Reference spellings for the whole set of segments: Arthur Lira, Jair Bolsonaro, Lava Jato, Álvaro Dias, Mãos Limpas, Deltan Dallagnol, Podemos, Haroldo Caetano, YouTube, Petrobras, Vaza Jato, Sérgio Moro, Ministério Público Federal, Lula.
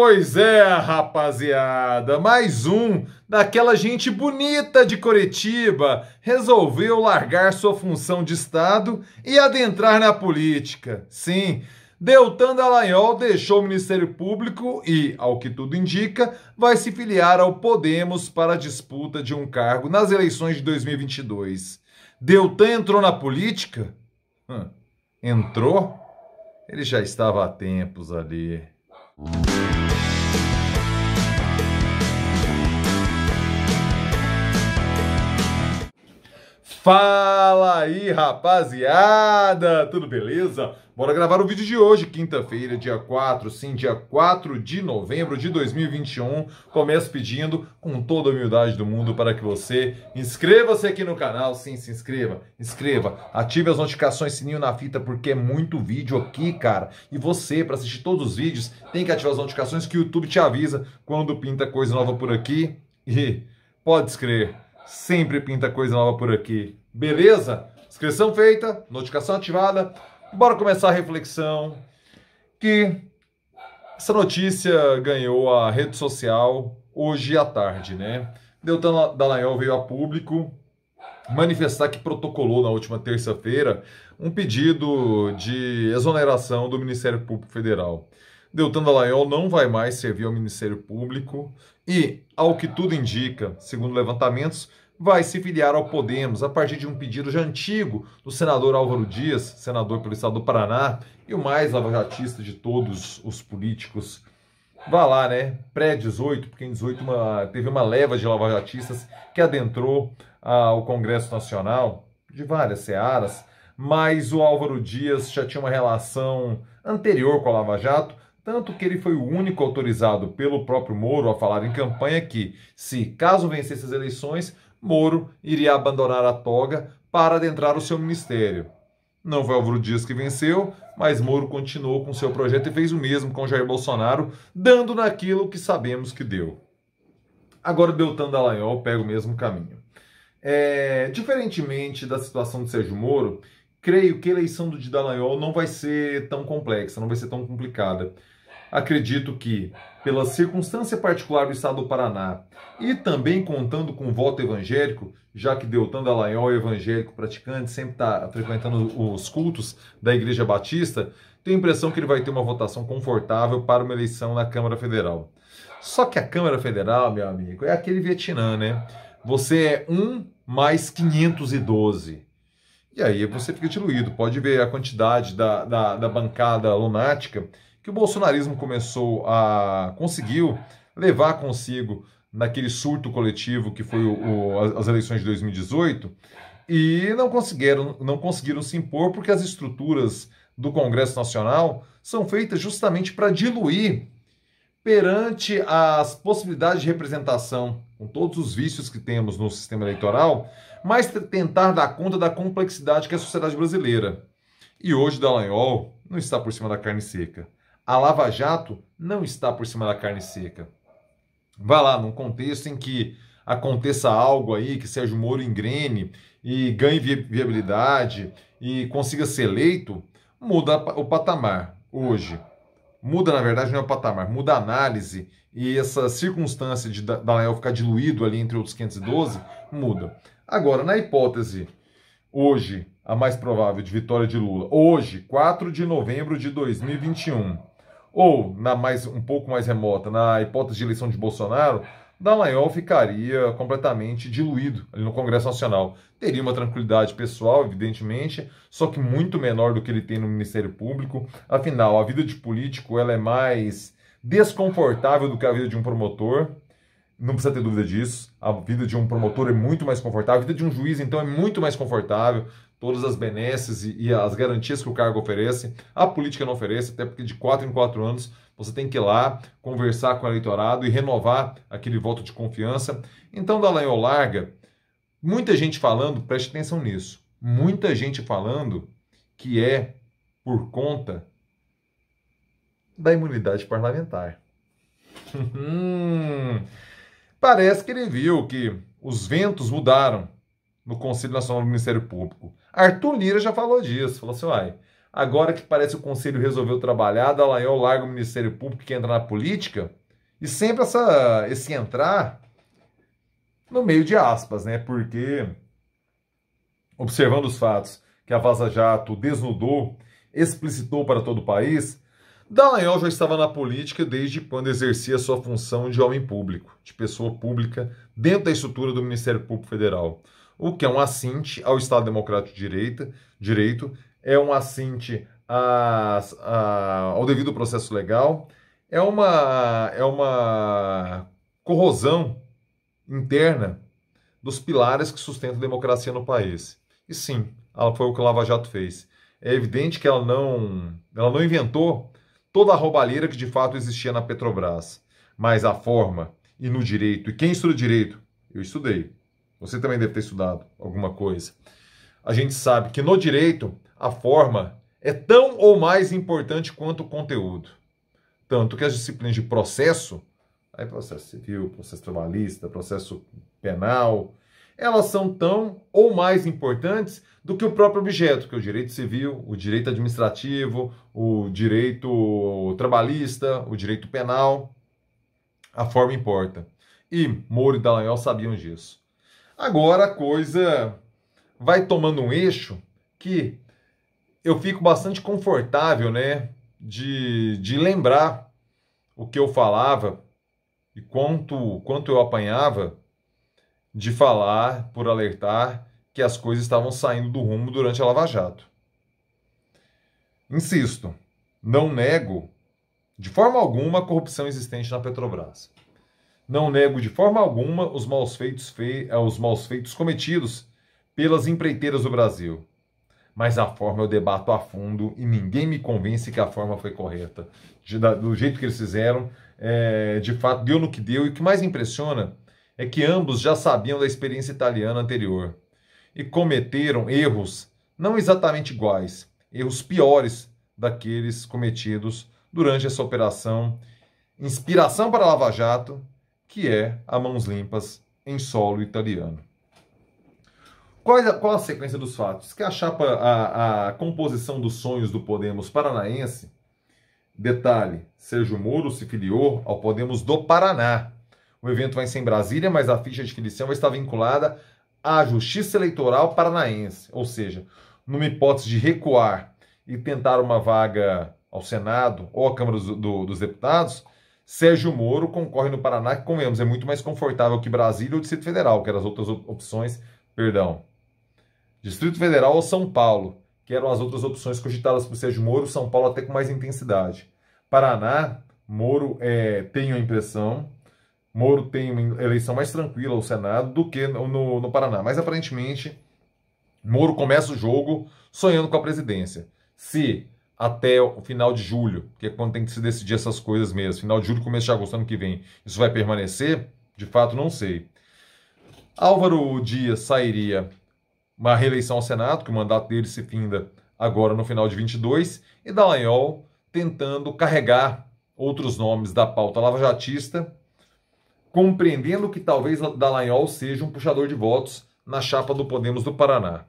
Pois é, rapaziada, mais um daquela gente bonita de Curitiba resolveu largar sua função de Estado e adentrar na política. Sim, Deltan Dallagnol deixou o Ministério Público e, ao que tudo indica, vai se filiar ao Podemos para a disputa de um cargo nas eleições de 2022. Deltan entrou na política? Entrou? Ele já estava há tempos ali. Fala aí, rapaziada! Tudo beleza? Bora gravar o vídeo de hoje, quinta-feira, dia 4, sim, dia 4 de novembro de 2021. Começo pedindo, com toda a humildade do mundo, para que você inscreva-se aqui no canal. Sim, se inscreva, ative as notificações, sininho na fita, porque é muito vídeo aqui, cara. E você, para assistir todos os vídeos, tem que ativar as notificações que o YouTube te avisa quando pinta coisa nova por aqui. E pode crer, sempre pinta coisa nova por aqui. Beleza? Inscrição feita, notificação ativada. Bora começar a reflexão, que essa notícia ganhou a rede social hoje à tarde, né? Deltan Dallagnol veio a público manifestar que protocolou na última terça-feira um pedido de exoneração do Ministério Público Federal. Deltan Dallagnol não vai mais servir ao Ministério Público e, ao que tudo indica, segundo levantamentos, vai se filiar ao Podemos a partir de um pedido já antigo do senador Álvaro Dias, senador pelo estado do Paraná, e o mais lavajatista de todos os políticos. Vá lá, né? Pré-18, porque em 18 teve uma leva de lavajatistas que adentrou ao Congresso Nacional, de várias searas, mas o Álvaro Dias já tinha uma relação anterior com a Lava Jato, tanto que ele foi o único autorizado pelo próprio Moro a falar em campanha que, se caso vencesse as eleições, Moro iria abandonar a toga para adentrar o seu ministério. Não foi Álvaro Dias que venceu, mas Moro continuou com seu projeto e fez o mesmo com Jair Bolsonaro, dando naquilo que sabemos que deu. Agora Deltan Dallagnol pega o mesmo caminho. Diferentemente da situação de Sérgio Moro, creio que a eleição de Dallagnol não vai ser tão complexa, não vai ser tão complicada. Acredito que, pela circunstância particular do estado do Paraná e também contando com o voto evangélico, já que Deltan Dallagnol é evangélico praticante, sempre está frequentando os cultos da Igreja Batista, tenho a impressão que ele vai ter uma votação confortável para uma eleição na Câmara Federal. Só que a Câmara Federal, meu amigo, é aquele Vietnã, né? Você é 1 mais 512. E aí você fica diluído. Pode ver a quantidade da bancada lunática que o bolsonarismo conseguiu levar consigo naquele surto coletivo que foi as eleições de 2018 e não conseguiram se impor porque as estruturas do Congresso Nacional são feitas justamente para diluir perante as possibilidades de representação, com todos os vícios que temos no sistema eleitoral, mas tentar dar conta da complexidade que é a sociedade brasileira. E hoje Dallagnol não está por cima da carne seca. A Lava Jato não está por cima da carne seca. Vai lá, num contexto em que aconteça algo aí, que Sérgio Moro engrene e ganhe viabilidade e consiga ser eleito, muda o patamar hoje. Muda, na verdade, não é o patamar, muda a análise e essa circunstância de Dallagnol ficar diluído ali entre outros 512, muda. Agora, na hipótese, hoje, a mais provável de vitória de Lula, hoje, 4 de novembro de 2021, ou, um pouco mais remota, na hipótese de eleição de Bolsonaro, Dallagnol ficaria completamente diluído ali no Congresso Nacional. Teria uma tranquilidade pessoal, evidentemente, só que muito menor do que ele tem no Ministério Público. Afinal, a vida de político ela é mais desconfortável do que a vida de um promotor. Não precisa ter dúvida disso. A vida de um promotor é muito mais confortável. A vida de um juiz, então, é muito mais confortável. Todas as benesses e as garantias que o cargo oferece, a política não oferece, até porque de 4 em 4 anos você tem que ir lá, conversar com o eleitorado e renovar aquele voto de confiança. Então, Dallagnol larga, muita gente falando, preste atenção nisso, muita gente falando que é por conta da imunidade parlamentar. Parece que ele viu que os ventos mudaram no Conselho Nacional do Ministério Público. Arthur Lira já falou disso, falou assim, uai, Agora que parece que o Conselho resolveu trabalhar, Dallagnol larga o Ministério Público que entra na política, e sempre esse entrar no meio de aspas, né? Porque, observando os fatos que a Vaza Jato desnudou, explicitou para todo o país, Dallagnol já estava na política desde quando exercia sua função de homem público, de pessoa pública, dentro da estrutura do Ministério Público Federal, o que é um assinte ao Estado Democrático de Direito, é um assinte ao devido processo legal, é uma corrosão interna dos pilares que sustentam a democracia no país. E sim, foi o que o Lava Jato fez. É evidente que ela não inventou toda a roubalheira que de fato existia na Petrobras, mas a forma e no direito, e quem estuda direito? Eu estudei. Você também deve ter estudado alguma coisa. A gente sabe que no direito a forma é tão ou mais importante quanto o conteúdo. Tanto que as disciplinas de processo, aí processo civil, processo trabalhista, processo penal, elas são tão ou mais importantes do que o próprio objeto, que é o direito civil, o direito administrativo, o direito trabalhista, o direito penal. A forma importa. E Moro e Dallagnol sabiam disso. Agora a coisa vai tomando um eixo que eu fico bastante confortável, né, de lembrar o que eu falava e quanto eu apanhava de falar, por alertar, que as coisas estavam saindo do rumo durante a Lava Jato. Insisto, não nego de forma alguma a corrupção existente na Petrobras. Não nego de forma alguma os maus feitos cometidos pelas empreiteiras do Brasil. Mas a forma eu debato a fundo e ninguém me convence que a forma foi correta. Do jeito que eles fizeram, de fato, deu no que deu. E o que mais impressiona é que ambos já sabiam da experiência italiana anterior e cometeram erros não exatamente iguais, erros piores daqueles cometidos durante essa operação Inspiração para Lava Jato, que é a Mãos Limpas em solo italiano. Qual a sequência dos fatos? Que a chapa, a composição dos sonhos do Podemos paranaense, detalhe, Sérgio Moro se filiou ao Podemos do Paraná. O evento vai ser em Brasília, mas a ficha de filiação vai estar vinculada à Justiça Eleitoral Paranaense. Ou seja, numa hipótese de recuar e tentar uma vaga ao Senado ou à Câmara dos Deputados, Sérgio Moro concorre no Paraná, que, convenhamos, é muito mais confortável que Brasília ou Distrito Federal, que eram as outras opções, Distrito Federal ou São Paulo, que eram as outras opções cogitadas por Sérgio Moro, São Paulo até com mais intensidade. Paraná, Moro tem a impressão, Moro tem uma eleição mais tranquila ao Senado do que no Paraná. Mas, aparentemente, Moro começa o jogo sonhando com a presidência. Se até o final de julho, que é quando tem que se decidir essas coisas mesmo, final de julho, começo de agosto, ano que vem, isso vai permanecer? De fato, não sei. Álvaro Dias sairia uma reeleição ao Senado, que o mandato dele se finda agora no final de 22, e Dallagnol tentando carregar outros nomes da pauta lavajatista, compreendendo que talvez Dallagnol seja um puxador de votos na chapa do Podemos do Paraná.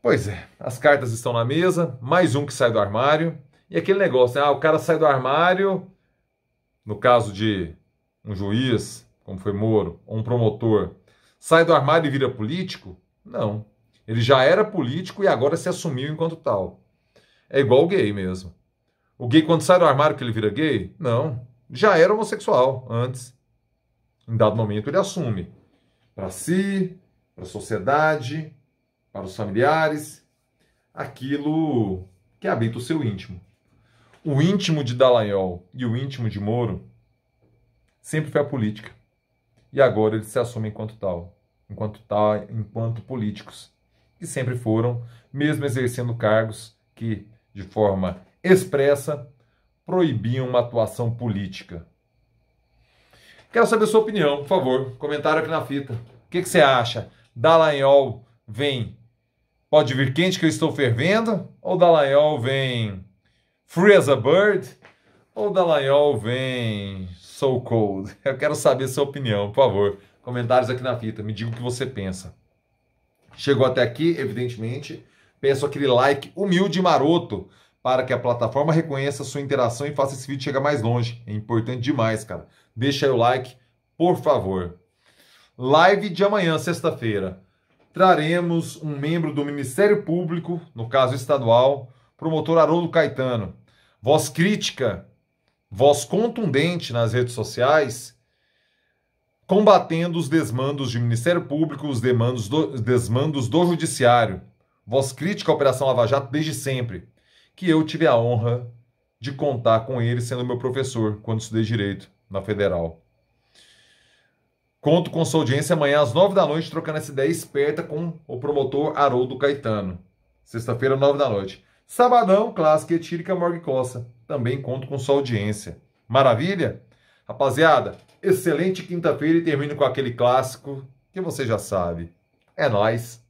Pois é, as cartas estão na mesa, mais um que sai do armário, e aquele negócio, o cara sai do armário, no caso de um juiz, como foi Moro, ou um promotor, sai do armário e vira político? Não. Ele já era político e agora se assumiu enquanto tal. É igual o gay mesmo. O gay, quando sai do armário, que ele vira gay? Não. Já era homossexual antes. Em dado momento, ele assume. Para si, para a sociedade, para os familiares, aquilo que habita o seu íntimo. O íntimo de Dallagnol e o íntimo de Moro sempre foi a política. E agora eles se assumem enquanto políticos, que sempre foram, mesmo exercendo cargos que, de forma expressa, proibiam uma atuação política. Quero saber a sua opinião, por favor. Comentário aqui na fita. O que você acha? Dallagnol vem, pode vir quente que eu estou fervendo? Ou Dallagnol vem free as a bird? Ou Dallagnol vem so cold? Eu quero saber a sua opinião, por favor. Comentários aqui na fita, me diga o que você pensa. Chegou até aqui, evidentemente, Peço aquele like humilde e maroto para que a plataforma reconheça a sua interação e faça esse vídeo chegar mais longe. É importante demais, cara. Deixa aí o like, por favor. Live de amanhã, sexta-feira. Traremos um membro do Ministério Público, no caso estadual, promotor Haroldo Caetano. Voz crítica, voz contundente nas redes sociais, combatendo os desmandos de Ministério Público, os desmandos do Judiciário. Voz crítica à Operação Lava Jato desde sempre, que eu tive a honra de contar com ele sendo meu professor quando estudei Direito na Federal. Conto com sua audiência amanhã às 21h, trocando essa ideia esperta com o promotor Haroldo Caetano. Sexta-feira, 21h. Sabadão, clássico etírica Morgue Costa. Também conto com sua audiência. Maravilha? Rapaziada, excelente quinta-feira e termino com aquele clássico que você já sabe. É nóis!